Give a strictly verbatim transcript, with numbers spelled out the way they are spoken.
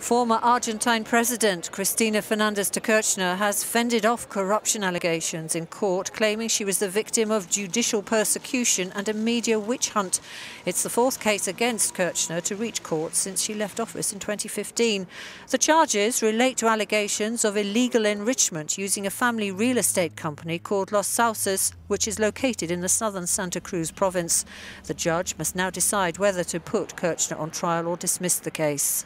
Former Argentine President Cristina Fernández de Kirchner has fended off corruption allegations in court, claiming she was the victim of judicial persecution and a media witch hunt. It's the fourth case against Kirchner to reach court since she left office in twenty fifteen. The charges relate to allegations of illegal enrichment using a family real estate company called Los Sauces, which is located in the southern Santa Cruz province. The judge must now decide whether to put Kirchner on trial or dismiss the case.